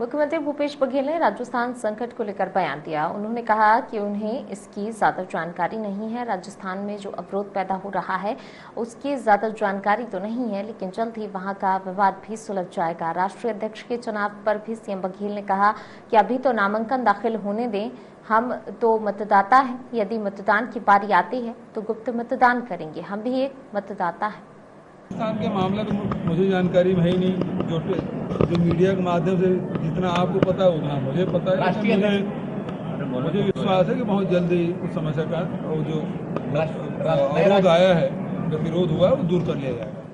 मुख्यमंत्री भूपेश बघेल ने राजस्थान संकट को लेकर बयान दिया। उन्होंने कहा कि उन्हें इसकी ज्यादा जानकारी नहीं है। राजस्थान में जो अवरोध पैदा हो रहा है उसकी ज्यादा जानकारी तो नहीं है, लेकिन जल्द ही वहां का विवाद भी सुलझ जाएगा। राष्ट्रीय अध्यक्ष के चुनाव पर भी सीएम बघेल ने कहा कि अभी तो नामांकन दाखिल होने दें, हम तो मतदाता हैं। यदि मतदान की बारी आती है तो गुप्त मतदान करेंगे, हम भी एक मतदाता हैं। राजस्थान के मामले में मुझे जानकारी है ही नहीं, जो मीडिया के माध्यम से जितना आपको पता है उतना मुझे पता है। मुझे विश्वास है कि बहुत जल्दी उस समस्या का जो अवरोध आया है, गतिरोध हुआ है, वो दूर कर लिया जाएगा।